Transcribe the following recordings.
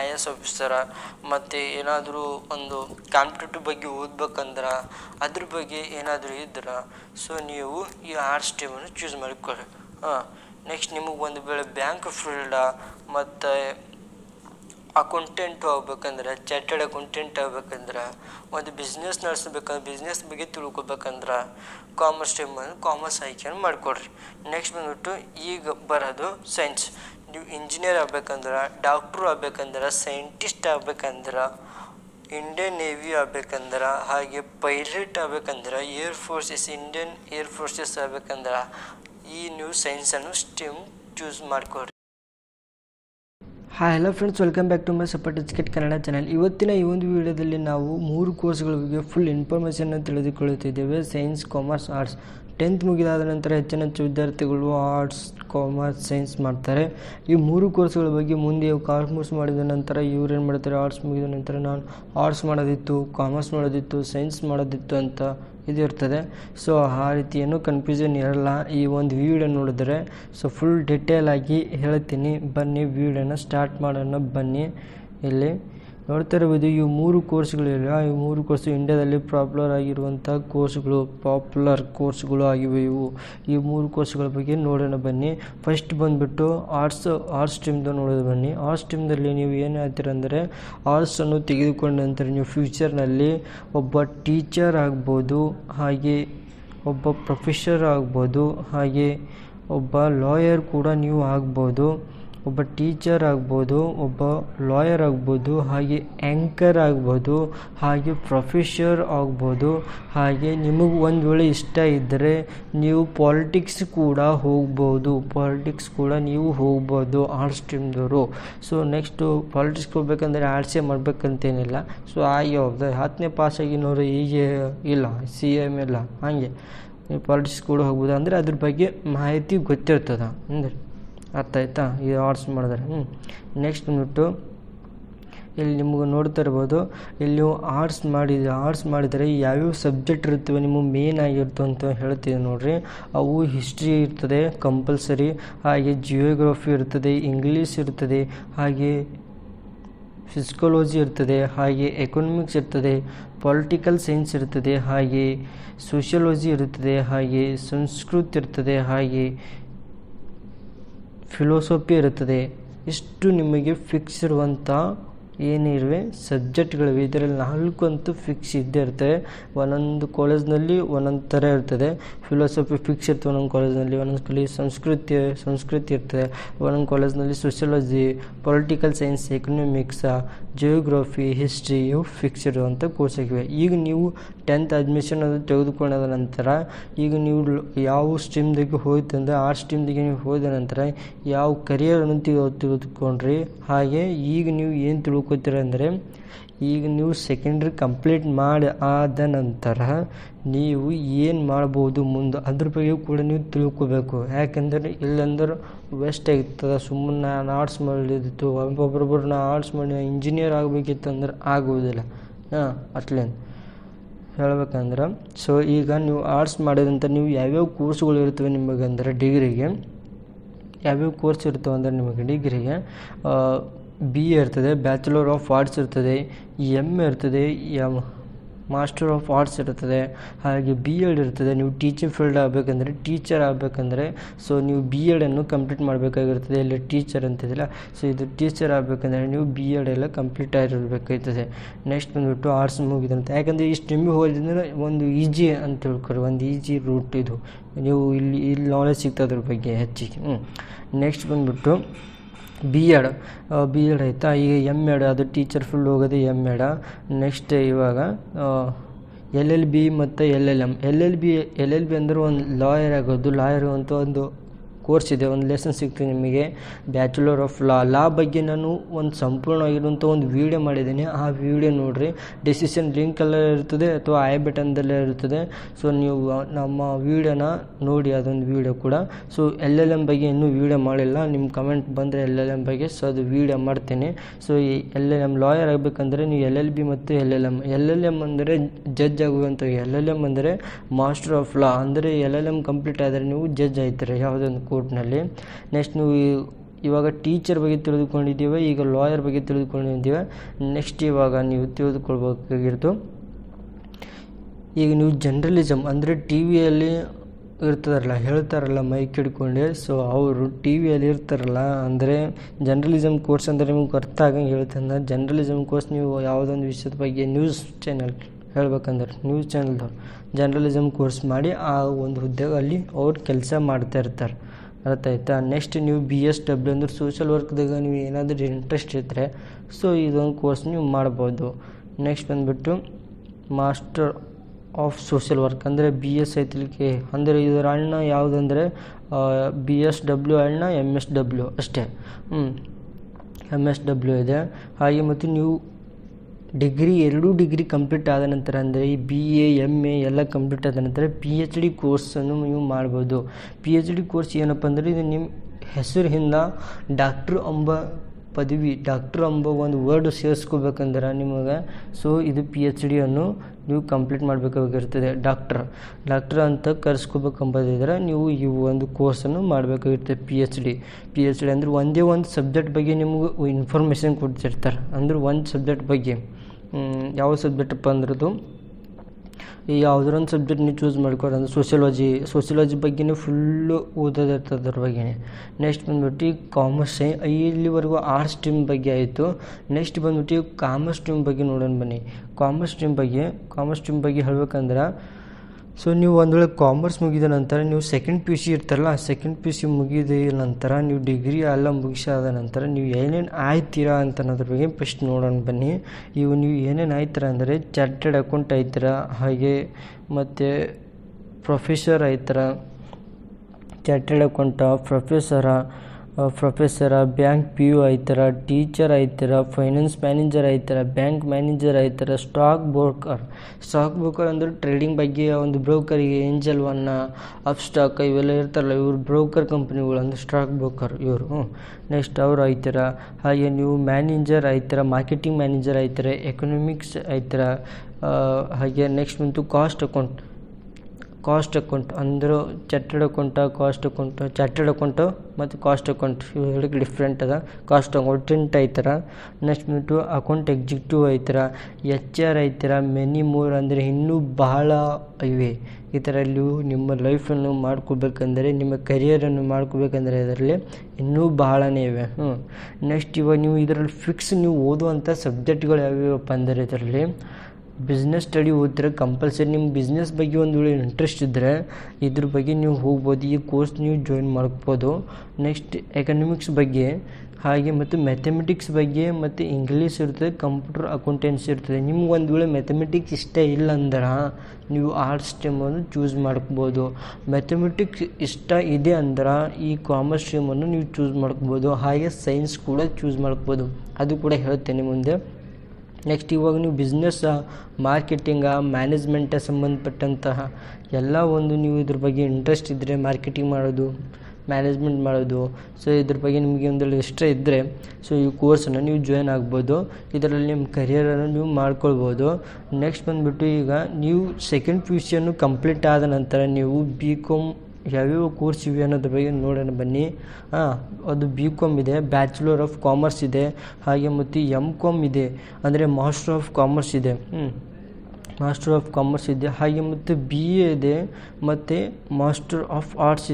IAS officer ಮತ್ತು ಏನಾದರೂ ಒಂದು ಕಾಂಪಿಟೇಟಿವ್ ಬಗ್ಗೆ ಓದಬೇಕಂದ್ರೆ ಅದರ ಬಗ್ಗೆ ಏನಾದರೂ ಇದ್ದರೆ ಸೊ ನೀವು ಈ ಆರ್ಟ್ಸ್ ಸ್ಟ್ರೀಮನ್ನು ಚೂಸ್ ಮಾಡಿಕೊಳ್ಳಿ. ನೆಕ್ಸ್ಟ್ ನಿಮಗೆ ಒಂದು ವೇಳೆ ಬ್ಯಾಂಕ್ ಫೀಲ್ಡ್ ಮತ್ತು ಅಕೌಂಟೆಂಟ್ ಆಗಬೇಕಂದ್ರೆ ಚಾರ್ಟರ್ಡ್ ಅಕೌಂಟೆಂಟ್ ಆಗಬೇಕಂದ್ರೆ ಒಂದು ಬಿಸ್ನೆಸ್ ನಡೆಸಬೇಕಂದ್ರೆ ಬಿಸ್ನೆಸ್ ಬಗ್ಗೆ ತಿಳ್ಕೊಬೇಕಂದ್ರೆ ಕಾಮರ್ಸ್ ಸ್ಟ್ರೀಮನ್ನು ಕಾಮರ್ಸ್ ಆಯ್ಕೆಯನ್ನು ಮಾಡಿಕೊಡ್ರಿ. ನೆಕ್ಸ್ಟ್ ಬಂದ್ಬಿಟ್ಟು ಈಗ ಬರೋದು ಸೈನ್ಸ್. ನೀವು ಇಂಜಿನಿಯರ್ ಆಗಬೇಕಂದ್ರೆ ಡಾಕ್ಟ್ರು ಆಗಬೇಕಂದ್ರೆ ಸೈಂಟಿಸ್ಟ್ ಆಗಬೇಕಂದ್ರೆ ಇಂಡಿಯನ್ ನೇವಿ ಆಗಬೇಕಂದ್ರೆ ಹಾಗೆ ಪೈಲಟ್ ಆಗಬೇಕಂದ್ರೆ ಇಂಡಿಯನ್ ಏರ್ಫೋರ್ಸಸ್ ಆಗಬೇಕಂದ್ರೆ ಈ ನೀವು ಸೈನ್ಸನ್ನು ಸ್ಟ್ರೀಮ್ ಚೂಸ್ ಮಾಡಿಕೊಡ್ರಿ. Hi hello friends, welcome back to my support educate Kannada channel. ಇವತ್ತಿನ ಈ ಒಂದು ವಿಡಿಯೋದಲ್ಲಿ ನಾವು 3 ಕೋರ್ಸ್ಗಳ ಬಗ್ಗೆ ಫುಲ್ ಇನ್ಫಾರ್ಮೇಷನ್ನ ತಿಳಿದುಕೊಳ್ಳುತ್ತಿದ್ದೇವೆ. Science, commerce, arts. 10th ಮುಗಿದಾದ ನಂತರ ಹೆಚ್ಚಿನ ವಿದ್ಯಾರ್ಥಿಗಳು ಆರ್ಟ್ಸ್, ಕಾಮರ್ಸ್, ಸೈನ್ಸ್ ಮಾಡ್ತಾರೆ. ಈ 3 ಕೋರ್ಸ್ಗಳ ಬಗ್ಗೆ ಮುಂದೆ ಕಾಮರ್ಸ್ ಮಾಡಿದ ನಂತರ ಇವ್ರೇನು ಮಾಡ್ತಾರೆ, ಆರ್ಟ್ಸ್ ಮುಗಿದ ನಂತರ ನಾನು ಆರ್ಟ್ಸ್ ಮಾಡೋದಿತ್ತು, ಕಾಮರ್ಸ್ ಮಾಡೋದಿತ್ತು, ಸೈನ್ಸ್ ಮಾಡೋದಿತ್ತು ಅಂತ ಇದು ಇರ್ತದೆ. ಸೊ ಆ ರೀತಿ ಏನೂ ಕನ್ಫ್ಯೂಷನ್ ಇರಲ್ಲ ಈ ಒಂದು ವಿಡಿಯೋ ನೋಡಿದ್ರೆ. ಸೊ ಫುಲ್ ಡಿಟೇಲ್ ಆಗಿ ಹೇಳ್ತೀನಿ, ಬನ್ನಿ ವಿಡಿಯೋನ ಸ್ಟಾರ್ಟ್ ಮಾಡೋಣ. ಬನ್ನಿ, ಇಲ್ಲಿ ನೋಡ್ತಾ ಇರ್ಬೋದು ಇವು 3 ಕೋರ್ಸ್ಗಳಿಲ್ಲ. ಈ 3 ಕೋರ್ಸು ಇಂಡಿಯಾದಲ್ಲಿ ಪಾಪ್ಯುಲರ್ ಆಗಿರುವಂಥ ಕೋರ್ಸ್ಗಳು, ಪಾಪ್ಯುಲರ್ ಕೋರ್ಸ್ಗಳು ಆಗಿವೆ ಇವು. ಈ 3 ಕೋರ್ಸ್ಗಳ ಬಗ್ಗೆ ನೋಡೋಣ ಬನ್ನಿ. ಫಸ್ಟ್ ಬಂದುಬಿಟ್ಟು ಆರ್ಟ್ಸ್ ಸ್ಟ್ರೀಮ್ದು ನೋಡೋದು ಬನ್ನಿ. ಆರ್ಟ್ಸ್ ಸ್ಟ್ರೀಮ್ದಲ್ಲಿ ನೀವು ಏನು ಹೇಳ್ತೀರ ಅಂದರೆ, ಆರ್ಟ್ಸನ್ನು ತೆಗೆದುಕೊಂಡ ನಂತರ ನೀವು ಫ್ಯೂಚರ್ನಲ್ಲಿ ಒಬ್ಬ ಟೀಚರ್ ಆಗ್ಬೋದು, ಹಾಗೆ ಒಬ್ಬ ಪ್ರೊಫೆಸರ್ ಆಗ್ಬೋದು, ಹಾಗೆ ಒಬ್ಬ ಲಾಯರ್ ಕೂಡ ನೀವು ಆಗ್ಬೋದು, ಒಬ್ಬ ಟೀಚರ್ ಆಗ್ಬೋದು, ಒಬ್ಬ ಲಾಯರ್ ಆಗ್ಬೋದು, ಹಾಗೆ ಆ್ಯಂಕರ್ ಆಗ್ಬೋದು, ಹಾಗೆ ಪ್ರೊಫೆಸರ್ ಆಗ್ಬೋದು, ಹಾಗೆ ನಿಮಗೆ ಒಂದು ವೇಳೆ ಇಷ್ಟ ಇದ್ದರೆ ನೀವು ಪಾಲಿಟಿಕ್ಸ್ ಕೂಡ ಹೋಗ್ಬೋದು, ಆರ್ಟ್ಸ್ ಸ್ಟ್ರೀಮ್ದವರು. ಸೊ ನೆಕ್ಸ್ಟು ಪಾಲಿಟಿಕ್ಸ್ ಹೋಗ್ಬೇಕಂದ್ರೆ ಆರ್ಟ್ಸೇ ಮಾಡಬೇಕಂತೇನಿಲ್ಲ. ಸೊ ಹಾಗೆ ಹೋಗ್ತದೆ. 10ನೇ ಪಾಸ್ ಆಗಿನವರು ಹೀಗೆ ಇಲ್ಲ CM ಇಲ್ಲ, ಹಾಗೆ ಪಾಲಿಟಿಕ್ಸ್ ಕೂಡ ಹೋಗ್ಬೋದು. ಅಂದರೆ ಅದ್ರ ಬಗ್ಗೆ ಮಾಹಿತಿ ಗೊತ್ತಿರ್ತದೆ, ಅಂದರೆ ಅರ್ಥ ಆಯ್ತಾ, ಇದು ಆರ್ಟ್ಸ್ ಮಾಡಿದ್ರೆ. ನೆಕ್ಸ್ಟ್ ಬಂದ್ಬಿಟ್ಟು ಇಲ್ಲಿ ನಿಮಗೆ ನೋಡ್ತಾ ಇರ್ಬೋದು, ಇಲ್ಲಿ ನೀವು ಆರ್ಟ್ಸ್ ಮಾಡಿದರೆ ಯಾವ್ಯಾವ ಸಬ್ಜೆಕ್ಟ್ ಇರ್ತವೆ ನಿಮಗೆ ಮೇನ್ ಆಗಿರ್ತವೆ ಅಂತ ಹೇಳ್ತೀವಿ ನೋಡಿರಿ. ಅವು ಹಿಸ್ಟ್ರಿ ಇರ್ತದೆ ಕಂಪಲ್ಸರಿ, ಹಾಗೆ ಜಿಯೋಗ್ರಫಿ ಇರ್ತದೆ, ಇಂಗ್ಲೀಷ್ ಇರ್ತದೆ, ಹಾಗೆ ಫಿಸಿಕಾಲಜಿ ಇರ್ತದೆ, ಹಾಗೆ ಎಕನಾಮಿಕ್ಸ್ ಇರ್ತದೆ, ಪೊಲಿಟಿಕಲ್ ಸೈನ್ಸ್ ಇರ್ತದೆ, ಹಾಗೆ ಸೋಷಿಯಾಲಜಿ ಇರ್ತದೆ, ಹಾಗೆ ಸಂಸ್ಕೃತಿ ಇರ್ತದೆ, ಹಾಗೆ ಫಿಲೋಸಫಿ ಇರ್ತದೆ. ಇಷ್ಟು ನಿಮಗೆ ಫಿಕ್ಸ್ ಇರುವಂಥ ಏನಿರುವೆ ಸಬ್ಜೆಕ್ಟ್ಗಳಿವೆ. ಇದರಲ್ಲಿ 4 ಅಂತೂ ಫಿಕ್ಸ್ ಇದ್ದೇ ಇರ್ತವೆ. ಒಂದೊಂದು ಕಾಲೇಜ್ನಲ್ಲಿ ಒಂದೊಂದು ಥರ ಇರ್ತದೆ. ಫಿಲೋಸಫಿ ಫಿಕ್ಸ್ ಇರ್ತವೆ ಒಂದೊಂದು ಕಾಲೇಜ್ನಲ್ಲಿ, ಒಂದೊಂದು ಕಲಿ ಸಂಸ್ಕೃತಿ ಇರ್ತದೆ, ಒಂದೊಂದು ಕಾಲೇಜ್ನಲ್ಲಿ sociology, political science, economics, geography, history ಇವು ಫಿಕ್ಸ್ ಇರುವಂಥ ಕೋರ್ಸ್ ಆಗಿವೆ. ಈಗ ನೀವು 10th ಅಡ್ಮಿಷನ್ ಅದು ತೆಗೆದುಕೊಂಡಾದ ನಂತರ ಈಗ ನೀವು ಯಾವ ಸ್ಟ್ರೀಮ್ದಾಗೆ ಹೋಯ್ತಂದರೆ ಆ ಸ್ಟ್ರೀಮ್ದಾಗೆ ನೀವು ಹೋದ ನಂತರ ಯಾವ ಕರಿಯರ್ ಅನ್ನು ತೆಗೆದುಕೊಂಡ್ರಿ, ಹಾಗೆ ಈಗ ನೀವು ಏನು ಅಂದರೆ ಈಗ ನೀವು ಸೆಕೆಂಡ್ರಿ ಕಂಪ್ಲೀಟ್ ಮಾಡಿ ಆದ ನಂತರ ನೀವು ಏನು ಮಾಡ್ಬೋದು ಮುಂದೆ ಅದ್ರ ಬಗ್ಗೆ ಕೂಡ ನೀವು ತಿಳ್ಕೋಬೇಕು. ಯಾಕೆಂದರೆ ಇಲ್ಲಾಂದ್ರೆ ವೆಸ್ಟ್ ಆಗ್ತದೆ. ಸುಮ್ಮನೆ ನಾನು ಆರ್ಟ್ಸ್ ಮಾಡಿದಿತ್ತು, ಒಬ್ಬೊಬ್ಬರು ನಾನು ಆರ್ಟ್ಸ್ ಮಾಡಿ ಇಂಜಿನಿಯರ್ ಆಗಬೇಕಿತ್ತು ಅಂದ್ರೆ ಆಗುವುದಿಲ್ಲ. ಅಟ್ಲೇನು ಹೇಳ್ಬೇಕಂದ್ರೆ ಸೊ ಈಗ ನೀವು ಆರ್ಟ್ಸ್ ಮಾಡಿದಂಥ ನೀವು ಯಾವ್ಯಾವ ಕೋರ್ಸ್ಗಳು ಇರ್ತವೆ ನಿಮಗಂದ್ರೆ ಡಿಗ್ರಿಗೆ ಯಾವ್ಯಾವ ಕೋರ್ಸ್ ಇರ್ತವೆ ಅಂದರೆ ನಿಮಗೆ ಡಿಗ್ರಿಗೆ BA ಇರ್ತದೆ, ಬ್ಯಾಚುಲರ್ ಆಫ್ ಆರ್ಟ್ಸ್ ಇರ್ತದೆ, MA ಇರ್ತದೆ, ಮಾಸ್ಟರ್ ಆಫ್ ಆರ್ಟ್ಸ್ ಇರ್ತದೆ, ಹಾಗೆ BEd ಇರ್ತದೆ. ನೀವು ಟೀಚಿಂಗ್ ಫೀಲ್ಡ್ ಆಗಬೇಕಂದ್ರೆ ಟೀಚರ್ ಆಗಬೇಕಂದ್ರೆ ಸೊ ನೀವು BEdಅನ್ನು ಕಂಪ್ಲೀಟ್ ಮಾಡಬೇಕಾಗಿರ್ತದೆ. ಇಲ್ಲಿ ಟೀಚರ್ ಅಂತಿದ್ದಿಲ್ಲ, ಸೊ ಇದು ಟೀಚರ್ ಆಗಬೇಕಂದ್ರೆ ನೀವು BEd ಎಲ್ಲ ಕಂಪ್ಲೀಟ್ ಆಗಿರಬೇಕಾಯ್ತದೆ. ನೆಕ್ಸ್ಟ್ ಬಂದುಬಿಟ್ಟು ಆರ್ಟ್ಸ್ ಮುಗಿದಂತೆ. ಯಾಕಂದರೆ ಈ ಸ್ಟ್ರೀಮಿಗೆ ಹೋದ್ರೆ ಒಂದು ಈಜಿ ಅಂತ ತಿಳ್ಕೊರಿ, ಒಂದು ಈಜಿ ರೂಟ್ ಇದು. ನೀವು ಇಲ್ಲಿ ನಾಲೆಜ್ ಸಿಗ್ತದೆ ಅದ್ರ ಬಗ್ಗೆ ಹೆಚ್ಚಿಗೆ. ನೆಕ್ಸ್ಟ್ ಬಂದುಬಿಟ್ಟು BEd ಆಯಿತಾ, ಈಗ MAd ಅದು ಟೀಚರ್ ಫೀಲ್ಡ್ ಹೋಗೋದು MAd. ನೆಕ್ಸ್ಟ್ ಇವಾಗ LLB ಮತ್ತು LLM. LLB ಅಂದರೆ ಒಂದು ಲಾಯರ್ ಆಗೋದು, ಲಾಯರ್ ಅಂತ ಒಂದು ಕೋರ್ಸ್ ಇದೆ, ಒಂದು ಲೆಸನ್ ಸಿಗ್ತದೆ ನಿಮಗೆ. ಬ್ಯಾಚುಲರ್ ಆಫ್ ಲಾ ಬಗ್ಗೆ ನಾನು ಒಂದು ಸಂಪೂರ್ಣವಾಗಿರುವಂಥ ಒಂದು ವಿಡಿಯೋ ಮಾಡಿದ್ದೀನಿ, ಆ ವಿಡಿಯೋ ನೋಡಿರಿ. ಡಿಸಿಷನ್ ಲಿಂಕಲ್ಲೇ ಇರ್ತದೆ ಅಥವಾ ಐ ಬಟನ್ದಲ್ಲೇ ಇರ್ತದೆ. ಸೊ ನೀವು ನಮ್ಮ ವಿಡಿಯೋನ ನೋಡಿ, ಅದೊಂದು ವಿಡಿಯೋ ಕೂಡ. ಸೊ LLM ಬಗ್ಗೆ ಇನ್ನೂ ವಿಡಿಯೋ ಮಾಡಿಲ್ಲ, ನಿಮ್ಮ ಕಮೆಂಟ್ ಬಂದರೆ LLM ಬಗ್ಗೆ ಸೊ ಅದು ವಿಡಿಯೋ ಮಾಡ್ತೀನಿ. ಸೊ ಈ LLM ಲಾಯರ್ ಆಗಬೇಕಂದ್ರೆ ನೀವು LLB ಮತ್ತು LLM ಅಂದರೆ ಜಡ್ಜ್ ಆಗುವಂಥ, LLM ಅಂದರೆ ಮಾಸ್ಟರ್ ಆಫ್ ಲಾ. ಅಂದರೆ LLM ಕಂಪ್ಲೀಟ್ ಆದರೆ ನೀವು ಜಡ್ಜ್ ಆಯ್ತೀರಿ ಯಾವುದೊಂದು ಕೋರ್ಟ್ನಲ್ಲಿ. ನೆಕ್ಸ್ಟ್ ನೀವು इवाग टीचर बगे ತಿಳಿದುಕೊಂಡಿದ್ದೀವಿ ಈಗ ಲಾಯರ್ बगे ತಿಳಿದುಕೊಂಡಿದ್ದೀವಿ ನೆಕ್ಸ್ಟ್ ಇವಾಗ ನೀವು ತಿಳಿದುಕೊಳ್ಳಬೇಕಾಗಿರುತ್ತದೆ ಈಗ ನೀವು ಜನರಲಿಸಂ ಅಂದ್ರೆ ಟಿವಿಯಲ್ಲಿ ಇರ್ತಾರಲ್ಲ ಹೇಳ್ತಾರಲ್ಲ ಮೈಕ್ ಹಿಡ್ಕೊಂಡು ಸೋ ಅವರು ಟಿವಿಯಲ್ಲಿ ಇರ್ತಾರಲ್ಲ ಅಂದ್ರೆ ಜನರಲಿಸಂ ಕೋರ್ಸ್ ಅಂದ್ರೆ ನಿಮಗೆ ಅರ್ಥ ಆಗಂಗೆ ಹೇಳ್ತಾನೆ ಜನರಲಿಸಂ ಕೋರ್ಸ್ ನೀವು ಯಾವುದೊಂದು ವಿಷಯದ ಬಗ್ಗೆ ನ್ಯೂಸ್ ಚಾನೆಲ್ ಹೇಳಬೇಕಂದ್ರೆ ನ್ಯೂಸ್ ಚಾನೆಲ್ ಜನರಲಿಸಂ ಕೋರ್ಸ್ ಮಾಡಿ ಆ ಒಂದು ಹುದ್ದೆಯಲ್ಲಿ ಅವರು ಕೆಲಸ ಮಾಡ್ತಾ ಇರ್ತಾರೆ अर्थ आयता नेक्स्ट नहीं BSW अंदर सोशल वर्क नहीं इंट्रेस्ट सो इन कोर्स नहीं नेक्स्ट बंदू मास्टर ऑफ सोशल वर्क अरे BS ऐतलिके अरे अण्ण यावदे BSW अण्ण MSW अस्टे MSW है मत डिग्री एरू डिग्री कंप्लीट आद नर अरे BA MA कंप्लीट आद नर PhD कोर्स नहीं PhD कोर्स ऐनप निम्बर डॉक्टर अंब पदवी डॉक्टर अंब वर्ड सेर्सकोबेकंद्रे निमगे सो इदु PhD अन्नु कंप्लीट माडबेकागिरुत्तदे डॉक्टर डॉक्टर अंत कर्सकोबेकंबदिद्रे नीवु ई ओंदु कोर्स अन्नु माडबेकागिरुत्तदे PhD अंद्रे ओंदे ओंदु सब्जेक्ट बग्गे निमगे इन्फॉर्मेशन कोड्तिर्तारे अंद्रे ओंदु सब्जेक्ट बग्गे ಯಾವ ಸಬ್ಜೆಕ್ಟ್ ಅಂದ್ರದು ಯಾವುದರ ಸಬ್ಜೆಕ್ಟ್ ನೀವು ಚೂಸ್ ಮಾಡ್ಕೊಳ್ಳಿ ಅಂದ್ರೆ ಸೋಶಿಯಾಲಜಿ ಬಗ್ಗೆನೇ ಫುಲ್ ಓದೋದಿರ್ತದೆ ಅದರ ಬಗ್ಗೆನೇ ನೆಕ್ಸ್ಟ್ ಬಂದ್ಬಿಟ್ಟು ಕಾಮರ್ಸ್ ಇಲ್ಲಿವರೆಗೂ ಆರ್ಟ್ಸ್ ಸ್ಟ್ರೀಮ್ ಬಗ್ಗೆ ಆಯಿತು ನೆಕ್ಸ್ಟ್ ಬಂದ್ಬಿಟ್ಟು ಕಾಮರ್ಸ್ ಸ್ಟ್ರೀಮ್ ಬಗ್ಗೆ ನೋಡೋಣ ಬನ್ನಿ ಕಾಮರ್ಸ್ ಸ್ಟ್ರೀಮ್ ಬಗ್ಗೆ ಹೇಳಬೇಕಂದ್ರೆ सो नहीं कॉमर्स मुगिद नंतर नहीं सेकेंड PUC इरतारल्ल सेकेंड PUC मुगिद नंतर नहीं डिग्री एल्ल मुगिसाद नंतर नहीं ಏನೇನು ಆಯ್ತೀರಾ ಅಂತ ಅದರ ಬಗ್ಗೆ ಫಸ್ಟ್ ನೋಡೋಣ ಬನ್ನಿ ಇವು ನೀವು ಏನೇನು ಆಯ್ತೀರಾ ಅಂದರೆ ಚಾರ್ಟರ್ಡ್ ಅಕೌಂಟ್ ಆಯ್ತೀರಾ ಹಾಗೆ ಮತ್ತೆ ಪ್ರೊಫೆಸರ್ ಆಯ್ತೀರಾ chartered account professor bank PU ಆಯ್ತೀರಾ ಟೀಚರ್ ಆಯ್ತೀರಾ ಫೈನಾನ್ಸ್ ಮ್ಯಾನೇಜರ್ ಆಯ್ತೀರಾ ಬ್ಯಾಂಕ್ ಮ್ಯಾನೇಜರ್ ಆಯ್ತೀರಾ ಸ್ಟಾಕ್ ಬ್ರೋಕರ್ ಅಂದ್ರೆ ಟ್ರೇಡಿಂಗ್ ಬಗ್ಗೆ ಒಂದು ಬ್ರೋಕರ್ ಗೆ ಏಂಜಲ್ ಒನ್ ಅಪ್ ಸ್ಟಾಕ್ ಇವೆಲ್ಲ ಇರ್ತಾರಲ್ಲ ಇವರು ಬ್ರೋಕರ್ ಕಂಪನಿಗಳು ಅಂದ್ರೆ ಸ್ಟಾಕ್ ಬ್ರೋಕರ್ ಇವರು ನೆಕ್ಸ್ಟ್ ಅವರು ಆಯ್ತೀರಾ ಹಾಗೆ ನೀವು ಮ್ಯಾನೇಜರ್ ಆಯ್ತೀರಾ ಮಾರ್ಕೆಟಿಂಗ್ ಮ್ಯಾನೇಜರ್ ಆಯ್ತೀರಾ ಎಕನಾಮಿಕ್ಸ್ ಆಯ್ತೀರಾ ಹಾಗೆ ನೆಕ್ಸ್ಟ್ ಬಂತು ಕಾಸ್ಟ್ ಅಕೌಂಟ್ ಅಂದ್ರೆ ಚಾರ್ಟರ್ಡ್ ಅಕೌಂಟ್ ಚಾರ್ಟರ್ಡ್ ಅಕೌಂಟ್ ಮತ್ತು ಕಾಸ್ಟ್ ಅಕೌಂಟ್ ಇವುಗಳಿಗೆ ಡಿಫ್ರೆಂಟ್ ಅದ ಕಾಸ್ಟ್ ಅಕೌಂಟೆಂಟ್ ಆಯ್ತಾರ ನೆಕ್ಸ್ಟ್ ಬಂದು ಅಕೌಂಟ್ ಎಕ್ಸಿಕ್ಯೂಟಿವ್ ಆಯ್ತಾರ HR ಆಯ್ತಾರ ಮೆನಿ ಮೋರ್ ಅಂದರೆ ಇನ್ನೂ ಬಹಳ ಇವೆ ಈ ಥರ ನೀವು ನಿಮ್ಮ ಲೈಫನ್ನು ಮಾಡ್ಕೋಬೇಕಂದ್ರೆ ನಿಮ್ಮ ಕರಿಯರನ್ನು ಮಾಡ್ಕೋಬೇಕಂದ್ರೆ ಇದರಲ್ಲಿ ಇನ್ನೂ ಬಹಳನೇ ಇವೆ ನೆಕ್ಸ್ಟ್ ಇವಾಗ ನೀವು ಇದರಲ್ಲಿ ಫಿಕ್ಸ್ ನೀವು ಓದುವಂಥ ಸಬ್ಜೆಕ್ಟ್ಗಳು ಯಾವ್ಯಾವಪ್ಪ ಅಂದರೆ ಇದರಲ್ಲಿ बिजनेस स्टडी ओद्रे कंपलसरी निम्म बिजनेस बग्गे ओंदु वेळे इंट्रेस्ट इद्दरे इदर बग्गे नीवु होगबहुदु ई कोर्स नीवु जॉइन माड्कोबहुदु नेक्स्ट एकनॉमिक्स बग्गे ಹಾಗೆ ಮತ್ತು ಮ್ಯಾಥಮೆಟಿಕ್ಸ್ ಬಗ್ಗೆ ಮತ್ತು ಇಂಗ್ಲೀಷ್ ಇರ್ತದೆ ಕಂಪ್ಯೂಟರ್ ಅಕೌಂಟೆನ್ಸಿ ಇರ್ತದೆ ನಿಮಗೆ ಒಂದು ವೇಳೆ ಮ್ಯಾಥಮೆಟಿಕ್ಸ್ ಇಷ್ಟ ಇಲ್ಲ ಅಂದ್ರೆ ನೀವು ಆರ್ಟ್ಸ್ ಸ್ಟ್ರೀಮ್ ಅನ್ನು ಚೂಸ್ ಮಾಡ್ಕಬಹುದು ಮ್ಯಾಥಮೆಟಿಕ್ಸ್ ಇಷ್ಟ ಇದೆ ಅಂದ್ರೆ ಈ ಕಾಮರ್ಸ್ ಸ್ಟ್ರೀಮ್ ಅನ್ನು ನೀವು ಚೂಸ್ ಮಾಡ್ಕಬಹುದು ಹಾಗೆ ಸೈನ್ಸ್ ಕೂಡ ಚೂಸ್ ಮಾಡ್ಕಬಹುದು ಅದು ಕೂಡ ಹೇಳ್ತೇನೆ ಮುಂದೆ ನೆಕ್ಸ್ಟ್ ಇವಾಗ ನೀವು ಬಿಸ್ನೆಸ್ ಮಾರ್ಕೆಟಿಂಗ್ ಮ್ಯಾನೇಜ್ಮೆಂಟ್ ಸಂಬಂಧಪಟ್ಟಂತ ಎಲ್ಲ ಒಂದು ನೀವು ಇದರ ಬಗ್ಗೆ ಇಂಟ್ರೆಸ್ಟ್ ಇದ್ದರೆ ಮಾರ್ಕೆಟಿಂಗ್ ಮಾಡೋದು मैनेजमेंट ಮಾಡೋದು सो ಇದರ ಬಗ್ಗೆ ನಿಮಗೆ ಒಂದೆರಡು ಇಷ್ಟ ಇದ್ದರೆ सो ಈ ಕೋರ್ಸ್ ಅನ್ನು ನೀವು ಜಾಯಿನ್ ಆಗಬಹುದು ಇದರಲ್ಲಿ ನಿಮ್ಮ ಕರಿಯರ್ ಅನ್ನು ನೀವು ಮಾಡ್ಕೊಳ್ಳಬಹುದು ನೆಕ್ಸ್ಟ್ ಬಂದ್ಬಿಟ್ಟು ಈಗ ನೀವು ಸೆಕೆಂಡ್ PUC ಅನ್ನು ಕಂಪ್ಲೀಟ್ ಆದ ನಂತರ ನೀವು BCom ಯಾವ್ಯಾವ ಕೋರ್ಸ್ ಇವೆ ಅನ್ನೋದ್ರ ಬಗ್ಗೆ ನೋಡೋಣ ಬನ್ನಿ ಅದು BCom ಇದೆ ಬ್ಯಾಚುಲರ್ ಆಫ್ ಕಾಮರ್ಸ್ ಇದೆ ಹಾಗೆ ಮತ್ತು MCom ಇದೆ ಅಂದರೆ ಮಾಸ್ಟರ್ ಆಫ್ ಕಾಮರ್ಸ್ ಇದೆ मास्टर ऑफ कॉमर्स मत BA मत मास्टर ऑफ आर्ट्स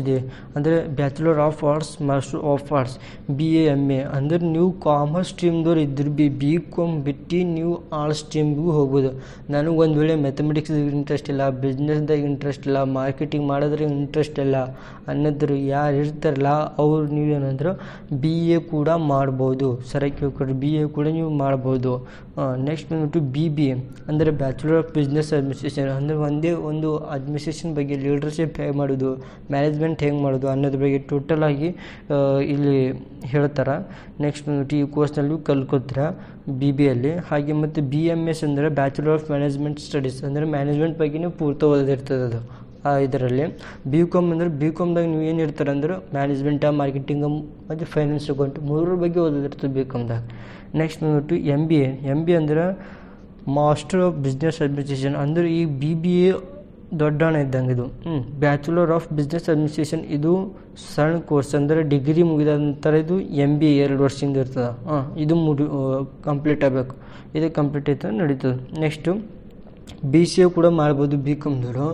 अरे bachelor of arts master of arts BA MA अंदर नहीं कॉमर्स स्ट्रीमदोर BCom बिट्टी नहीं आर्ट्स स्ट्रीमू होगबहुदु नानू वे mathematics interest business interest marketing interest अन्दर यार BA कूड़ा सर क्योंकि BA कूड़ा नेक्स्ट बंदू BBA अरे बैचलर ऑफ बिजनेस एडमिनिस्ट्रेशन अंदर वंदे एडमिनिस्ट्रेशन ಬಗ್ಗೆ ಲೀಡರ್‌ಶಿಪ್ ಹೇಗೆ ಮಾಡೋದು ಮ್ಯಾನೇಜ್ಮೆಂಟ್ ಹೇಗೆ ಮಾಡೋದು ಅನ್ನೋದರ ಬಗ್ಗೆ ಟೋಟಲ್ ಆಗಿ ಇಲ್ಲಿ ಹೇಳ್ತಾರೆ ನೆಕ್ಸ್ಟ್ ಟಿ ಕೋರ್ಸ್ ನಲ್ಲಿ ಕಲ್ಕೋತ್ರಾ BBA ಅಲ್ಲಿ ಹಾಗೆ ಮತ್ತೆ BMS ಅಂದ್ರೆ ಬ್ಯಾಚಲರ್ ಆಫ್ ಮ್ಯಾನೇಜ್ಮೆಂಟ್ ಸ್ಟಡೀಸ್ ಅಂದ್ರೆ ಮ್ಯಾನೇಜ್ಮೆಂಟ್ ಬಗ್ಗೆನೇ ಪೂರ್ತಿ ಓದಿರ್ತಿದೆ ಅದು ಇದರಲ್ಲಿ BCom ಅಂದ್ರೆ BComದಾಗ ನೀವು ಏನು ಇರ್ತಾರೆ ಅಂದ್ರೆ ಮ್ಯಾನೇಜ್ಮೆಂಟ್ ಮಾರ್ಕೆಟಿಂಗ್ ಮತ್ತು ಫೈನಾನ್ಸ್ ಅಕೌಂಟ್ ಮೂರರ ಬಗ್ಗೆ ಓದಿರ್ತಿದೆ BComದಾಗ ನೆಕ್ಸ್ಟ್ ಬಂದ್ಬಿಟ್ಟು MBA ಅಂದ್ರೆ मास्टर ऑफ बिजनेस एडमिनिस्ट्रेशन अंदर BBA ದೊಡ್ಡಣ್ಣ ಇದ್ದಂಗೆ ಇದು ಬ್ಯಾಚುಲರ್ ಆಫ್ ಬಿಸ್ನೆಸ್ ಅಡ್ಮಿನಿಸ್ಟ್ರೇಷನ್ ಇದು ಸಣ್ಣ ಕೋರ್ಸ್ ಅಂದರೆ ಡಿಗ್ರಿ ಮುಗಿದ ನಂತರ ಇದು MBA 2 ವರ್ಷದಿಂದ ಇರ್ತದ ಇದು ಕಂಪ್ಲೀಟ್ ಆಗಬೇಕು ಇದು ಕಂಪ್ಲೀಟ್ ಆಯ್ತು ನಡೀತದೆ ನೆಕ್ಸ್ಟ್ BCA ಕೂಡ ಮಾಡಬಹುದು BCom ದವರು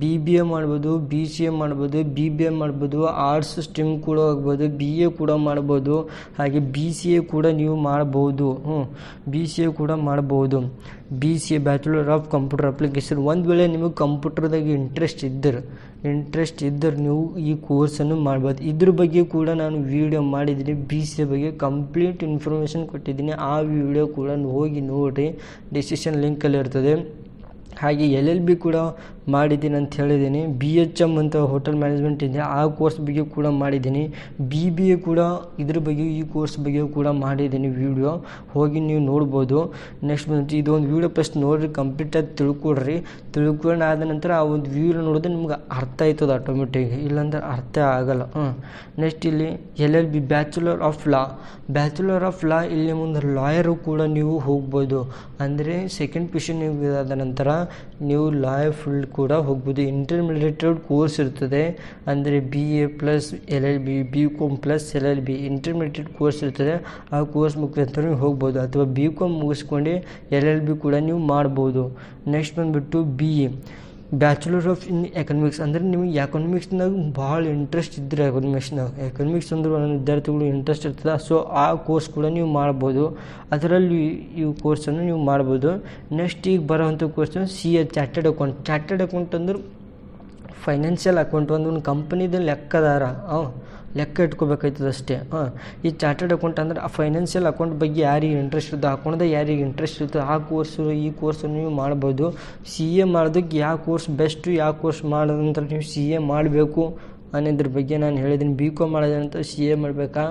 BBA ಮಾಡಬಹುದು BCA ಮಾಡಬಹುದು BBA ಮಾಡಬಹುದು ಆರ್ಟ್ಸ್ ಸ್ಟ್ರೀಮ್ ಕೂಡ ಆಗಬಹುದು BA ಕೂಡ ಮಾಡಬಹುದು ಹಾಗೆ BCA ಕೂಡ ನೀವು ಮಾಡಬಹುದು BCA ಕೂಡ ಮಾಡಬಹುದು BCA bachelor of computer application ಒಂದು ವೇಳೆ ನಿಮಗೆ ಕಂಪ್ಯೂಟರ್ ದಾಗಿ ಇಂಟರೆಸ್ಟ್ ಇದ್ದರೆ ನೀವು ಈ ಕೋರ್ಸ್ ಅನ್ನು ಮಾಡಬಹುದು ಇದರ ಬಗ್ಗೆ ಕೂಡ ನಾನು ವಿಡಿಯೋ ಮಾಡಿದಿನಿ BCA ಬಗ್ಗೆ ಕಂಪ್ಲೀಟ್ ಇನ್ಫರ್ಮೇಷನ್ ಕೊಟ್ಟಿದ್ದೀನಿ ಆ ವಿಡಿಯೋ ಕೂಡ ಹೋಗಿ ನೋಡಿ ಡಿಸ್ಕ್ರಿಪ್ಷನ್ ಲಿಂಕ್ ಅಲ್ಲಿ ಇರ್ತದೆ ಹಾಗೆ LLB ಕೂಡ ಮಾಡಿದಿನಿ ಅಂತ ಹೇಳಿದಿನಿ BHM ಅಂತ ಹೋಟೆಲ್ ಮ್ಯಾನೇಜ್ಮೆಂಟ್ ಇದೆ ಆ ಕೋರ್ಸ್ ಬಗ್ಗೆ ಕೂಡ ಮಾಡಿದಿನಿ BBA ಕೂಡ ಇದರ ಬಗ್ಗೆ ಈ ಕೋರ್ಸ್ ಬಗ್ಗೆ ಕೂಡ ಮಾಡಿದಿನಿ ವಿಡಿಯೋ ಹೋಗಿ ನೀವು ನೋಡಬಹುದು ನೆಕ್ಸ್ಟ್ ಬಂತು ಇದು ಒಂದು ವಿಡಿಯೋ ಫಸ್ಟ್ ನೋಡಿ ಕಂಪ್ಲೀಟ್ ಆಗಿ ತಿಳ್ಕೊಳ್ಳಿ ಆದ ನಂತರ ಆ ಒಂದು ವಿಡಿಯೋ ನೋಡಿದ್ರೆ ನಿಮಗೆ ಅರ್ಥ ಆಯ್ತದ ಆಟೋಮ್ಯಾಟಿಕ್ ಇಲ್ಲ ಅಂದ್ರೆ ಅರ್ಥ ಆಗಲ್ಲ ನೆಕ್ಸ್ಟ್ ಇಲ್ಲಿ LLB ಬ್ಯಾಚುಲರ್ ಆಫ್ ಲಾ ಇಲ್ಲಿ ಮುಂದೆ ಲಾಯರ್ ಕೂಡ ನೀವು ಹೋಗಬಹುದು ಅಂದ್ರೆ ಸೆಕೆಂಡ್ ಪೊಸಿಷನ್ ಆದ ನಂತರ ನೀವು ಲಾಯರ್ ಫೀಲ್ಡ್ ಕೂಡ ಹೋಗಬಹುದು ಇಂಟರ್ಮೀಡಿಯೇಟ್ ಕೋರ್ಸ್ ಇರ್ತದೆ ಅಂದರೆ BA plus LLB BCom plus LLB intermediate course ಇರ್ತದೆ ಆ ಕೋರ್ಸ್ ಮುಖಾಂತರ ನೀವು ಹೋಗಬಹುದು ಅಥವಾ BCom ಮುಗಿಸ್ಕೊಂಡು LLB ಕೂಡ ನೀವು ಮಾಡಬಹುದು ನೆಕ್ಸ್ಟ್ ಬಂದುಬಿಟ್ಟು BE bachelor of in economics ಅಂದರೆ ನಿಮಗೆ ಎಕನಾಮಿಕ್ಸ್ನಾಗ ಭಾಳ ಇಂಟ್ರೆಸ್ಟ್ ಇದ್ದರೆ ಎಕನಾಮಿಕ್ಸ್ ಅಂದ್ರೆ ನನ್ನ ವಿದ್ಯಾರ್ಥಿಗಳು ಇಂಟ್ರೆಸ್ಟ್ ಇರ್ತದೆ ಸೊ ಆ ಕೋರ್ಸ್ ಕೂಡ ನೀವು ಮಾಡ್ಬೋದು ಅದರಲ್ಲಿ ಈ ಕೋರ್ಸನ್ನು ನೀವು ಮಾಡ್ಬೋದು ನೆಕ್ಸ್ಟ್ ಈಗ ಬರೋವಂಥ ಕೋರ್ಸ್ CA ಚಾರ್ಟೆಡ್ ಅಕೌಂಟ್ ಅಂದ್ರೆ ಫೈನಾನ್ಷಿಯಲ್ ಅಕೌಂಟ್ ಒಂದು ಕಂಪನಿದ ಲೆಕ್ಕದಾರ ಲೆಕ್ಕ ಇಟ್ಕೋಬೇಕಾಯ್ತದೆ ಅಷ್ಟೇ ಈ ಚಾರ್ಟರ್ಡ್ ಅಕೌಂಟ್ ಅಂದ್ರೆ ಫೈನಾನ್ಷಿಯಲ್ ಅಕೌಂಟ್ ಬಗ್ಗೆ ಯಾರಿಗೆ ಇಂಟ್ರೆಸ್ಟ್ ಇರ್ತದೆ ಅಕೌಂಟ್ದಾಗ ಯಾರಿಗೆ ಇಂಟ್ರೆಸ್ಟ್ ಇರ್ತದೆ ಆ ಕೋರ್ಸು ಈ ಕೋರ್ಸನ್ನು ನೀವು ಮಾಡ್ಬೋದು CA ಮಾಡೋದಕ್ಕೆ ಯಾವ ಕೋರ್ಸ್ ಬೆಸ್ಟು ಯಾವ ಕೋರ್ಸ್ ಮಾಡೋದಂತ ನೀವು CA ಮಾಡಬೇಕು ಅನ್ನೋದ್ರ ಬಗ್ಗೆ ನಾನು ಹೇಳಿದ್ದೀನಿ BCom ಮಾಡಿದ ನಂತರ CA ಮಾಡಬೇಕಾ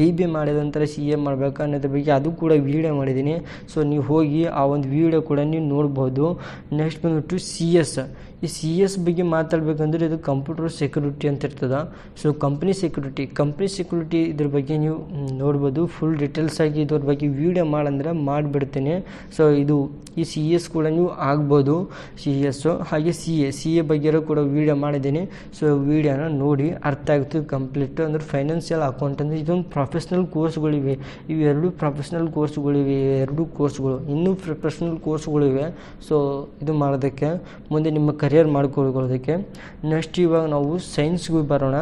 BBA ಮಾಡಿದ ನಂತರ CA ಮಾಡಬೇಕಾ ಅನ್ನೋದ್ರ ಬಗ್ಗೆ ಅದು ಕೂಡ ವಿಡಿಯೋ ಮಾಡಿದ್ದೀನಿ ಸೊ ನೀವು ಹೋಗಿ ಆ ಒಂದು ವಿಡಿಯೋ ಕೂಡ ನೀವು ನೋಡ್ಬೋದು ನೆಕ್ಸ್ಟ್ ಬಂದುಬಿಟ್ಟು CS ಬಗ್ಗೆ ಮಾತಾಡಬೇಕಂದ್ರೆ ಇದು ಕಂಪ್ಯೂಟರ್ ಸೆಕ್ಯೂರಿಟಿ ಅಂತ ಇರ್ತದೆ ಸೊ ಕಂಪ್ನಿ ಸೆಕ್ಯೂರಿಟಿ ಇದ್ರ ಬಗ್ಗೆ ನೀವು ನೋಡ್ಬೋದು ಫುಲ್ ಡೀಟೇಲ್ಸ್ ಆಗಿ ಇದ್ರ ಬಗ್ಗೆ ವಿಡಿಯೋ ಮಾಡಂದ್ರೆ ಮಾಡಿಬಿಡ್ತೀನಿ ಸೊ ಇದು ಈ CS ಕೂಡ ನೀವು ಆಗ್ಬೋದು CS ಹಾಗೆ CA ಬಗ್ಗೆ ಕೂಡ ವಿಡಿಯೋ ಮಾಡಿದ್ದೀನಿ ಸೊ ವಿಡಿಯೋನ ನೋಡಿ ಅರ್ಥ ಆಗುತ್ತೆ ಕಂಪ್ಲೀಟ್ ಅಂದ್ರೆ ಫೈನಾನ್ಷಿಯಲ್ ಅಕೌಂಟ್ ಅಂದರೆ ಇದೊಂದು ಪ್ರೊಫೆಷ್ನಲ್ ಕೋರ್ಸ್ಗಳಿವೆ ಇವೆರಡು ಪ್ರೊಫೆಷ್ನಲ್ ಕೋರ್ಸ್ಗಳಿವೆ ಎರಡು ಕೋರ್ಸ್ಗಳು ಇನ್ನೂ ಪ್ರೊಫೆಷ್ನಲ್ ಕೋರ್ಸ್ಗಳಿವೆ ಸೊ ಇದು ಮಾಡೋದಕ್ಕೆ ಮುಂದೆ ನಿಮ್ಮ ಕರಿಯರ್ ಮಾಡಿಕೊಳ್ಳೋದಕ್ಕೆ ನೆಕ್ಸ್ಟ್ ಇವಾಗ ನಾವು ಸೈನ್ಸ್ಗೆ ಬರೋಣ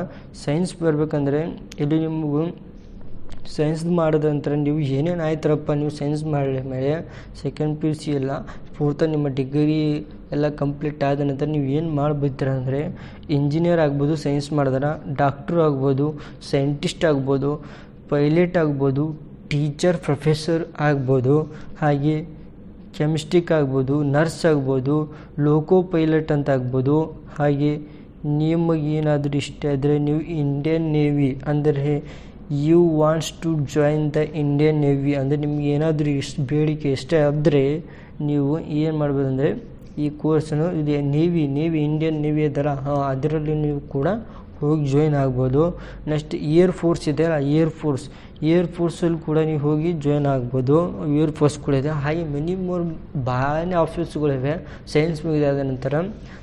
ಸೈನ್ಸ್ ಬರಬೇಕಂದ್ರೆ ಇಲ್ಲಿ ನಿಮಗೂ ಸೈನ್ಸ್ ಮಾಡಿದ ನಂತರ ನೀವು ಏನೇನು ಆಯ್ತಾರಪ್ಪ ನೀವು ಸೈನ್ಸ್ ಮಾಡಿದ ಮೇಲೆ ಸೆಕೆಂಡ್ PUC ಎಲ್ಲ ಪೂರ್ತಿ ನಿಮ್ಮ ಡಿಗ್ರಿ ಎಲ್ಲ ಕಂಪ್ಲೀಟ್ ಆದ ನಂತರ ನೀವು ಏನು ಮಾಡ್ಬಿಡ್ತೀರ ಅಂದರೆ ಇಂಜಿನಿಯರ್ ಆಗ್ಬೋದು ಸೈನ್ಸ್ ಮಾಡಿದ್ರೆ ಡಾಕ್ಟ್ರು ಆಗ್ಬೋದು ಸೈಂಟಿಸ್ಟ್ ಆಗ್ಬೋದು ಪೈಲಟ್ ಆಗ್ಬೋದು ಟೀಚರ್ ಪ್ರೊಫೆಸರ್ ಆಗ್ಬೋದು ಹಾಗೆ ಕೆಮಿಸ್ಟಿಕ್ ಆಗ್ಬೋದು ನರ್ಸ್ ಆಗ್ಬೋದು ಲೋಕೋ ಪೈಲಟ್ ಅಂತ ಆಗ್ಬೋದು ಹಾಗೆ ನಿಮಗೇನಾದರೂ ಇಷ್ಟ ಆದರೆ ನೀವು ಇಂಡಿಯನ್ ನೇವಿ ಅಂದರೆ you wants to join the Indian navy ಅಂದರೆ ನಿಮ್ಗೆ ಏನಾದರೂ ಇಷ್ಟು ಬೇಡಿಕೆ ಇಷ್ಟ ಆದರೆ ನೀವು ಏನು ಮಾಡ್ಬೋದು ಅಂದರೆ ಈ ಕೋರ್ಸನ್ನು ಇದು ನೇವಿ ಇಂಡಿಯನ್ ನೇವಿ ಅದರ ಅದರಲ್ಲಿ ನೀವು ಕೂಡ ಹೋಗಿ ಜಾಯಿನ್ ಆಗ್ಬೋದು ನೆಕ್ಸ್ಟ್ ಏರ್ಫೋರ್ಸ್ ಇದೆ ಏರ್ಫೋರ್ಸಲ್ಲಿ ಕೂಡ ನೀವು ಹೋಗಿ ಜಾಯಿನ್ ಆಗ್ಬೋದು ಏರ್ಫೋರ್ಸ್ ಕೂಡ ಇದೆ ಹಾಗೆ ಮಿನಿಮಮ್ ಭಾಳನೇ ಆಫೀಸ್ಗಳಿವೆ ಸೈನ್ಸ್ ಮುಗಿದಾದ ನಂತರ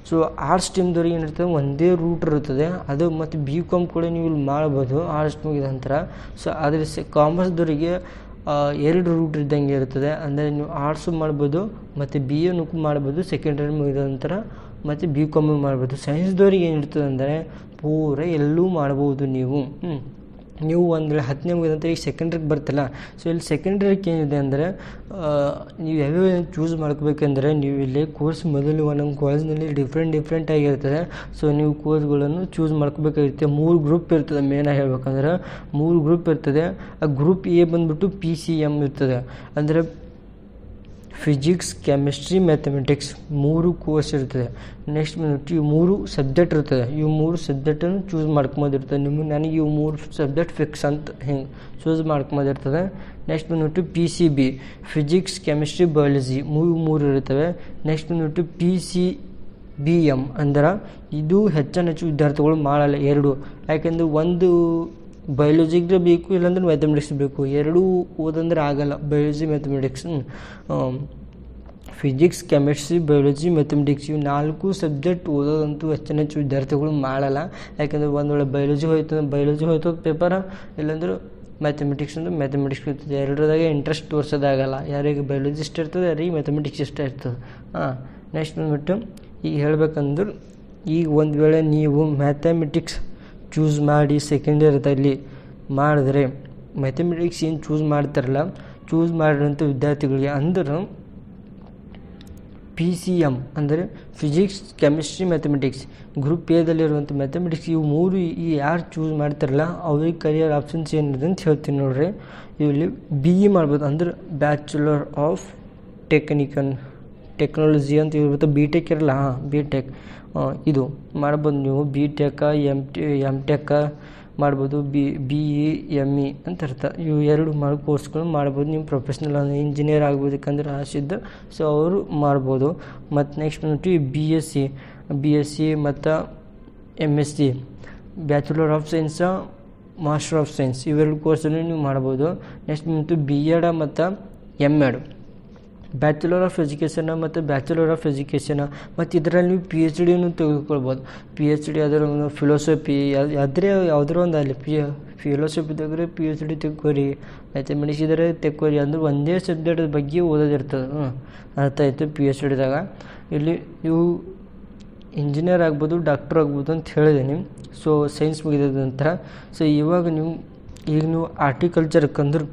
ಸೊ ಆರ್ಟ್ಸ್ ಟೀಮ್ದವ್ರಿಗೆ ಏನಿರ್ತದೆ ಒಂದೇ ರೂಟ್ ಇರುತ್ತದೆ ಅದು ಮತ್ತು BCom ಕೂಡ ನೀವು ಇಲ್ಲಿ ಮಾಡ್ಬೋದು ಆರ್ಟ್ಸ್ ಮುಗಿದ ನಂತರ ಸೊ ಆದರೆ ಕಾಮರ್ಸ್ದವರಿಗೆ ಎರಡು ರೂಟ್ ಇದ್ದಂಗೆ ಇರ್ತದೆ ಅಂದರೆ ನೀವು ಆರ್ಟ್ಸು ಮಾಡ್ಬೋದು ಮತ್ತು BAನು ಮಾಡ್ಬೋದು ಸೆಕೆಂಡರಿ ಮುಗಿದ ನಂತರ ಮತ್ತು BCom ಮಾಡ್ಬೋದು ಸೈನ್ಸ್ದವ್ರಿಗೆ ಏನಿರ್ತದೆ ಅಂದರೆ ಪೂರ ಎಲ್ಲೂ ಮಾಡ್ಬೋದು ನೀವು ಅಂದರೆ 10ನೇ ಮುಗಿದ ನಂತರ ಈಗ ಸೆಕೆಂಡ್ರಿಗೆ ಬರ್ತಲ್ಲ ಸೊ ಇಲ್ಲಿ ಸೆಕೆಂಡ್ರಿಗೆ ಏನಿದೆ ಅಂದರೆ ನೀವು ಯಾವ್ಯಾವ ಚೂಸ್ ಮಾಡ್ಕೋಬೇಕಂದ್ರೆ ನೀವು ಇಲ್ಲಿ ಕೋರ್ಸ್ ಮೊದಲು ಒಂದೊಂದು ಕಾಲೇಜ್ನಲ್ಲಿ ಡಿಫ್ರೆಂಟ್ ಆಗಿರ್ತದೆ ಸೊ ನೀವು ಕೋರ್ಸ್ಗಳನ್ನು ಚೂಸ್ ಮಾಡ್ಕೋಬೇಕಾಗಿರುತ್ತೆ 3 ಗ್ರೂಪ್ ಇರ್ತದೆ ಮೇನಾಗಿ ಹೇಳ್ಬೇಕಂದ್ರೆ 3 ಗ್ರೂಪ್ ಇರ್ತದೆ ಆ ಗ್ರೂಪ್ A ಬಂದುಬಿಟ್ಟು PCM ಇರ್ತದೆ ಅಂದರೆ ಫಿಸಿಕ್ಸ್ ಕೆಮಿಸ್ಟ್ರಿ ಮ್ಯಾಥಮೆಟಿಕ್ಸ್ 3 ಕೋರ್ಸ್ ಇರ್ತದೆ ನೆಕ್ಸ್ಟ್ ಬಂದುಬಿಟ್ಟು ಇವು 3 ಸಬ್ಜೆಕ್ಟ್ ಇರ್ತದೆ ಇವು 3 ಸಬ್ಜೆಕ್ಟನ್ನು ಚೂಸ್ ಮಾಡ್ಕೊಂಬಂದಿರ್ತದೆ ನಿಮಗೆ ನನಗೆ ಇವು 3 ಸಬ್ಜೆಕ್ಟ್ ಫಿಕ್ಸ್ ಅಂತ ಹಿಂಗೆ ಚೂಸ್ ಮಾಡ್ಕೊಂಬಂದಿರ್ತದೆ ನೆಕ್ಸ್ಟ್ ಬಂದುಬಿಟ್ಟು PCB ಫಿಸಿಕ್ಸ್ ಕೆಮಿಸ್ಟ್ರಿ ಬಯಾಲಜಿ 3 ಇರ್ತವೆ ನೆಕ್ಸ್ಟ್ ಬಂದುಬಿಟ್ಟು PCBM ಅಂದ್ರೆ ಇದು ಹೆಚ್ಚು ವಿದ್ಯಾರ್ಥಿಗಳು ಮಾಡಲ್ಲ 2 ಯಾಕೆಂದರೆ ಒಂದು ಬಯಾಲಜಿಗೆ ಬೇಕು ಇಲ್ಲಾಂದ್ರೆ ಮ್ಯಾಥಮೆಟಿಕ್ಸ್ ಬೇಕು 2 ಓದಂದ್ರೆ ಆಗಲ್ಲ biology mathematics physics chemistry biology mathematics ಇವು ನಾಲ್ಕು ಸಬ್ಜೆಕ್ಟ್ ಓದೋದಂತೂ ಹೆಚ್ಚು ವಿದ್ಯಾರ್ಥಿಗಳು ಮಾಡಲ್ಲ. ಯಾಕೆಂದರೆ ಒಂದು ವೇಳೆ ಬಯಾಲಜಿ ಹೋಯ್ತು ಪೇಪರ್ ಇಲ್ಲಾಂದ್ರೆ ಮ್ಯಾಥಮೆಟಿಕ್ಸ್ ಅಂದ್ರೆ ಮ್ಯಾಥಮೆಟಿಕ್ಸ್ ಇರ್ತದೆ. ಎರಡರದಾಗ ಇಂಟ್ರೆಸ್ಟ್ ತೋರಿಸೋದಾಗಲ್ಲ. ಯಾರಿಗೆ ಬಯಾಲಜಿ ಇಷ್ಟ ಇರ್ತದೆ ಯಾರಿಗೆ ಮ್ಯಾಥಮೆಟಿಕ್ಸ್ ಇಷ್ಟ ಇರ್ತದೆ. ಹಾಂ, ನೆಕ್ಸ್ಟ್ ಬಂದ್ಬಿಟ್ಟು ಈಗ ಹೇಳಬೇಕಂದ್ರೆ ಈಗ ಒಂದು ವೇಳೆ ನೀವು ಮ್ಯಾಥಮೆಟಿಕ್ಸ್ ಚೂಸ್ ಮಾಡಿ ಸೆಕೆಂಡ್ ಇಯರ್ದಲ್ಲಿ ಮಾಡಿದ್ರೆ ಮ್ಯಾಥಮೆಟಿಕ್ಸ್ ಏನು ಚೂಸ್ ಮಾಡ್ತಾರಲ್ಲ ಚೂಸ್ ಮಾಡಿರೋಂಥ ವಿದ್ಯಾರ್ಥಿಗಳಿಗೆ ಅಂದ್ರೆ ಪಿ ಸಿ ಎಮ್ ಅಂದರೆ ಫಿಸಿಕ್ಸ್ ಕೆಮಿಸ್ಟ್ರಿ ಮ್ಯಾಥಮೆಟಿಕ್ಸ್ ಗ್ರೂಪ್ ಎದಲ್ಲಿರುವಂಥ ಮ್ಯಾಥಮೆಟಿಕ್ಸ್ ಇವು ಮೂರು ಈ ಯಾರು ಚೂಸ್ ಮಾಡ್ತಾರಲ್ಲ ಅವ್ರಿಗೆ ಕರಿಯರ್ ಆಪ್ಷನ್ಸ್ ಏನಿದೆ ಅಂತ ಹೇಳ್ತೀನಿ ನೋಡ್ರಿ. ಇಲ್ಲಿ ಬಿ ಇ ಮಾಡ್ಬೋದು ಅಂದ್ರೆ ಬ್ಯಾಚುಲರ್ ಆಫ್ ಟೆಕ್ನಾಲಜಿ ಅಂತ ಇರ್ಬೋದು. ಬಿ ಟೆಕ್ ಇರಲ್ಲ, ಹಾಂ ಬಿ ಟೆಕ್ ಇದು ಮಾಡ್ಬೋದು. ನೀವು ಬಿ ಟೆಕ ಎಮ್ ಟೆಕ ಮಾಡ್ಬೋದು, ಬಿ ಇ ಎಮ್ ಇ ಅಂತ ಇರ್ತ ಇವು ಎರಡು ಮಾಡಿ ಕೋರ್ಸ್ಗಳು ಮಾಡ್ಬೋದು. ನೀವು ಪ್ರೊಫೆಷ್ನಲ್ ಇಂಜಿನಿಯರ್ ಆಗ್ಬೋದಕ್ಕಂದ್ರೆ ಆಶಿದ್ದು ಸೊ ಅವರು ಮಾಡ್ಬೋದು. ಮತ್ತು ನೆಕ್ಸ್ಟ್ ಬಂದ್ಬಿಟ್ಟು ಬಿ ಎಸ್ ಸಿ ಮತ್ತು M S C bachelor of science master of science ಇವೆರಡು ಕೋರ್ಸನ್ನು ನೀವು ಮಾಡ್ಬೋದು. ನೆಕ್ಸ್ಟ್ ಬಂತು ಬಿ ಎಡ ಮತ್ತು M Ed bachelor of education ಮತ್ತು ಬ್ಯಾಚುಲರ್ ಆಫ್ ಎಜುಕೇಷನ್ ಮತ್ತು ಇದರಲ್ಲಿ ನೀವು ಪಿ ಎಚ್ ಡಿನೂ ತೆಗೆದುಕೊಳ್ಬೋದು. ಪಿ ಎಚ್ ಡಿ ಅದರ ಒಂದು ಫಿಲೋಸಫಿ ಯಾವುದರ ಒಂದು ಅಲ್ಲಿ ಫಿಲೋಸಫಿ ತೆಗೆದ್ರೆ ಪಿ ಎಚ್ ಡಿ ತೆಕ್ಕೋರಿ, ಮ್ಯಾಥಮೆಟಿಕ್ಸ್ ಇದ್ದರೆ ತೆಕ್ಕೋರಿ. ಅಂದ್ರೆ ಒಂದೇ ಸಬ್ಜೆಕ್ಟ್ ಬಗ್ಗೆ ಓದೋದಿರ್ತದೆ. ಅರ್ಥ ಆಯಿತು? ಪಿ ಎಚ್ ಡಿದಾಗ ಇಲ್ಲಿ ಇವು ಇಂಜಿನಿಯರ್ ಆಗ್ಬೋದು, ಡಾಕ್ಟರ್ ಆಗ್ಬೋದು ಅಂತ ಹೇಳಿದ್ದೀನಿ. ಸೊ ಸೈನ್ಸ್ ಮುಗಿದ ನಂತರ ಸೊ ಈಗ ನೀವು ಆರ್ಟಿಕಲ್ಚರ್ಕಂದ್ರೆ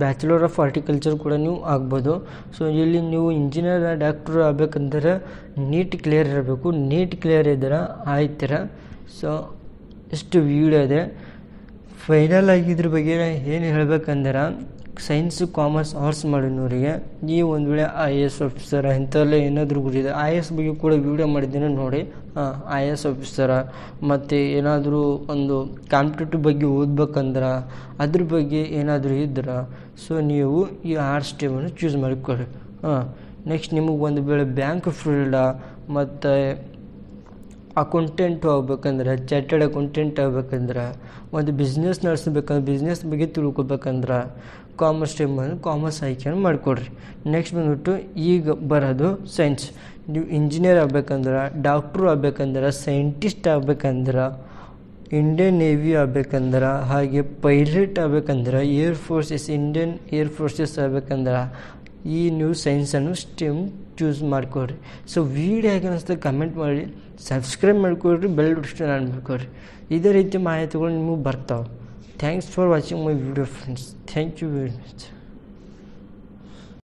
ಬ್ಯಾಚುಲರ್ ಆಫ್ ಆರ್ಟಿಕಲ್ಚರ್ ಕೂಡ ನೀವು ಆಗ್ಬೋದು. ಸೊ ಇಲ್ಲಿ ನೀವು ಇಂಜಿನಿಯರ್ ಡಾಕ್ಟ್ರು ಆಗಬೇಕಂದ್ರೆ ನೀಟ್ ಕ್ಲಿಯರ್ ಇರಬೇಕು. ನೀಟ್ ಕ್ಲಿಯರ್ ಇದ್ರೆ ಆಯ್ತೀರ. ಸೊ ಇಷ್ಟು ವಿಡಿಯೋ ಇದೆ. ಫೈನಲ್ ಆಗಿ ಇದ್ರ ಬಗ್ಗೆ ಏನು ಹೇಳಬೇಕಂದ್ರೆ ಸೈನ್ಸು ಕಾಮರ್ಸ್ ಆರ್ಟ್ಸ್ ಮಾಡಿದವರಿಗೆ ನೀವು ಒಂದು ವೇಳೆ ಐ ಎ ಎಸ್ ಆಫೀಸರ್ ಇಂಥವೆಲ್ಲ ಏನಾದರೂ ಗುರಿದೆ ಐ ಎ ಎಸ್ ಬಗ್ಗೆ ಕೂಡ ವೀಡಿಯೋ ಮಾಡಿದ್ದೀನಿ ನೋಡಿ. ಐ ಎ ಎಸ್ ಆಫೀಸರ ಮತ್ತು ಏನಾದರೂ ಒಂದು ಕಾಂಪಿಟೇಟಿವ್ ಬಗ್ಗೆ ಓದ್ಬೇಕಂದ್ರೆ ಅದ್ರ ಬಗ್ಗೆ ಏನಾದರೂ ಇದ್ರೆ ಸೊ ನೀವು ಈ ಆರ್ಟ್ಸ್ ಸ್ಟ್ರೀಮನ್ನು ಚೂಸ್ ಮಾಡಿಕೊಳ್ಳಿ. ನೆಕ್ಸ್ಟ್ ನಿಮಗೆ ಒಂದು ವೇಳೆ ಬ್ಯಾಂಕ್ ಫೀಲ್ಡ ಮತ್ತು ಅಕೌಂಟೆಂಟು ಆಗ್ಬೇಕಂದ್ರೆ ಚಾರ್ಟೆಡ್ ಅಕೌಂಟೆಂಟ್ ಆಗ್ಬೇಕಂದ್ರೆ ಒಂದು ಬಿಸ್ನೆಸ್ ನಡೆಸಬೇಕಂದ್ರೆ ಬಿಸ್ನೆಸ್ ಬಗ್ಗೆ ತಿಳ್ಕೊಬೇಕಂದ್ರೆ ಕಾಮರ್ಸ್ ಸ್ಟ್ರೀಮನ್ನು ಕಾಮರ್ಸ್ ಆಯ್ಕೆಯನ್ನು ಮಾಡಿಕೊಡ್ರಿ. ನೆಕ್ಸ್ಟ್ ಬಂದ್ಬಿಟ್ಟು ಈಗ ಬರೋದು ಸೈನ್ಸ್. ನೀವು ಇಂಜಿನಿಯರ್ ಆಗಬೇಕಂದ್ರೆ, ಡಾಕ್ಟ್ರು ಆಗಬೇಕಂದ್ರೆ, ಸೈಂಟಿಸ್ಟ್ ಆಗಬೇಕಂದ್ರೆ, ಇಂಡಿಯನ್ ನೇವಿ ಆಗಬೇಕಂದ್ರೆ, ಹಾಗೆ ಪೈಲಟ್ ಆಗಬೇಕಂದ್ರೆ, ಇಂಡಿಯನ್ ಏರ್ಫೋರ್ಸಸ್ ಆಗಬೇಕಂದ್ರೆ ಈ ನೀವು ಸೈನ್ಸನ್ನು ಸ್ಟ್ರೀಮ್ ಚೂಸ್ ಮಾಡ್ಕೊಡ್ರಿ. ಸೊ ವೀಡಿಯೋ ಹೇಗೆ ಅನ್ನಿಸ್ತದೆ ಕಮೆಂಟ್ ಮಾಡಿ, ಸಬ್ಸ್ಕ್ರೈಬ್ ಮಾಡ್ಕೊಡ್ರಿ, ಬೆಲ್ ನೋಟಿಫಿಕೇಶನ್ ಆನ್ ಮಾಡ್ಕೊಡ್ರಿ. ಇದೇ ರೀತಿ ಮಾಹಿತಿಗಳು ನಿಮಗೆ ಬರ್ತಾವೆ. Thanks for watching my video, friends. Thank you very much.